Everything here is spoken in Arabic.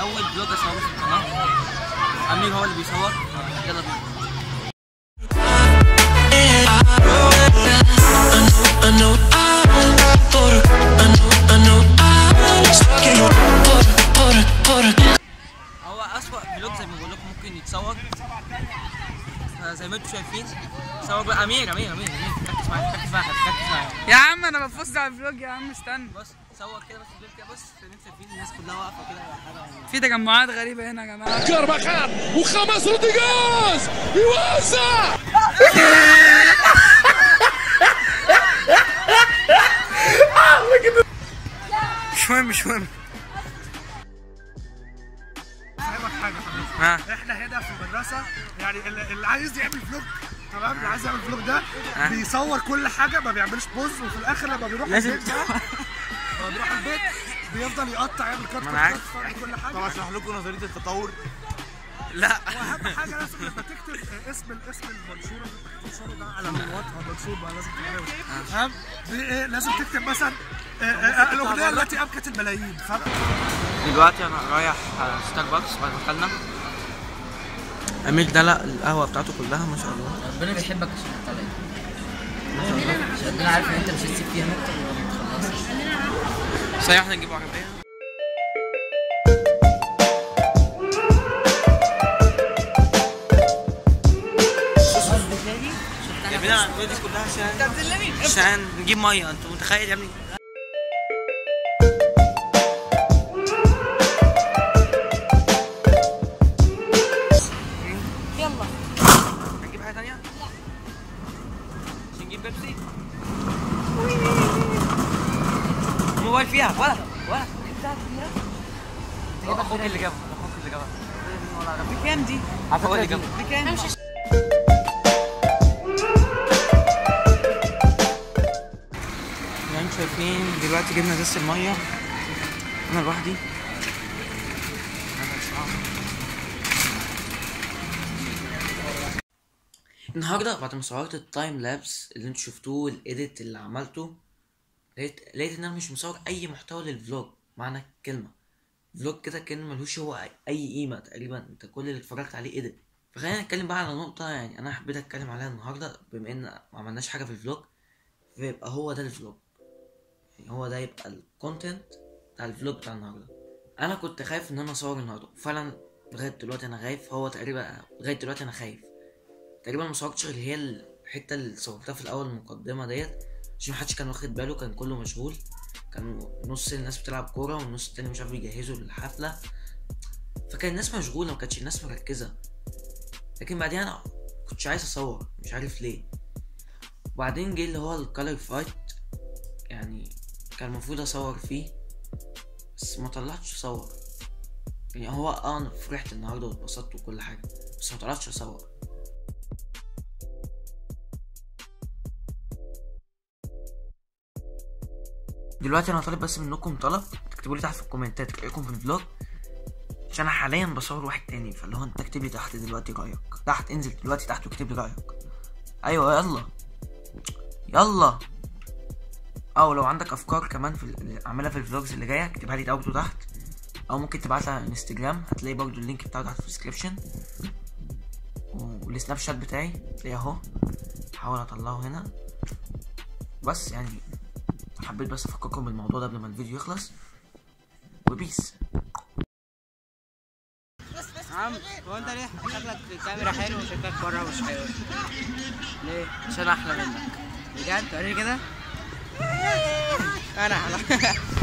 اول فلوج اصوره في القناه. امير هو اللي بيصور. يلا بينا. هو اسوأ فلوج زي ما بقول لكم ممكن يتصور، زي ما انتم شايفين. صور بقى امير ركز معايا يا عم، انا بفوز على الفلوج يا عم. استنى بص، صور كده بس الفيديو كده. بص انتوا شايفين الناس كلها واقفه كده حاجه، في تجمعات غريبه هنا يا جماعه. كارباخال وخمس روديجاز يوسع. مش مهم هفهمك حاجه يا حبيبي. احنا هنا في المدرسه، يعني اللي عايز يعمل فلوج تمام، اللي عايز يعمل فلوج ده بيصور كل حاجه، ما بيعملش بوز، وفي الاخر لما بيروح البيت بيفضل يقطع، يعمل كات كات كل حاجه. طب اشرح لكم نظريه التطور. لا، واهم حاجه لازم لما تكتب اسم المنشور اللي بتنشره ده على الواتساب منشور بقى، لازم تكتبه تمام. لازم تكتب مثلا الاغنيه التي ابكت الملايين. دلوقتي انا رايح ستاربكس بعد ما دخلنا. امير دلق القهوه بتاعته كلها ما شاء الله. ربنا بيحبك عشان انت طالع ما شاء الله، عشان انا عارف ان انت مش هتسيب فيها نقطه وما تخلصش. صحيح احنا نجيب عربيه. جايبينها على الفيديو كلها عشان نجيب ميه. انت متخيل يا ابني؟ يلا هنجيب حاجه ثانيه؟ لا، مش هنجيب بيبسي؟ الموبايل فيها ولا جبتها فيها؟ اخوك اللي جابها، بكام دي؟ عارف هو اللي جابها بكام؟ شايفين دلوقتي جبنا دس الميه، انا لوحدي. النهارده بعد ما صورت التايم لابس اللي انتوا شفتوه والإيديت اللي عملته، لقيت ان انا مش مصور اي محتوى للفلوج معنى الكلمه. فلوج كده كلمه ملوش هو اي قيمه تقريبا، انت كل اللي اتفرجت عليه إيديت. فخلينا نتكلم بقى على نقطه يعني انا حبيت اتكلم عليها النهارده، بما ان ما عملناش حاجه في الفلوج، فيبقى هو ده الفلوج، هو ده يبقى الكونتنت بتاع الفلوج بتاع النهارده. انا كنت خايف ان انا اصور النهارده فعلا، لغايه دلوقتي انا خايف. هو تقريبا لغايه دلوقتي انا خايف تقريبا، ما صورتش اللي هي الحته اللي صورتها في الاول المقدمه ديت، عشان محدش كان واخد باله، كان كله مشغول، كان نص الناس بتلعب كوره والنص التاني مش عارف يجهزوا للحفله، فكان الناس مشغوله ما كانتش الناس مركزه. لكن بعدين انا كنتش عايز اصور مش عارف ليه. وبعدين جه اللي هو الكالر فايت، يعني كان المفروض اصور فيه بس ما طلعتش اصور. يعني هو انا فرحت النهارده واتبسطت وكل حاجه بس ما طلعتش اصور. دلوقتي انا طالب بس منكم طلب، تكتبوا لي تحت في الكومنتات رايكم في الفلوج، عشان انا حاليا بصور واحد تاني، فاللي هو انت اكتب لي تحت دلوقتي رايك، تحت انزل دلوقتي تحت واكتب لي رايك. ايوه يلا او لو عندك افكار كمان في اعملها في الفلوجز اللي جايه اكتبها لي برضه تحت، او ممكن تبعتها على انستجرام، هتلاقي برضه اللينك بتاعه تحت في الديسكربشن، والسناب شات بتاعي هتلاقيه اهو، هحاول اطلعه هنا. بس يعني حبيت بس افكركم بالموضوع ده قبل ما الفيديو يخلص، وبيس. عم هو انت ليه شكلك الكاميرا حلو وشكلك بره مش حلو؟ ليه؟ عشان احلى منك بجد. وريني كده. انا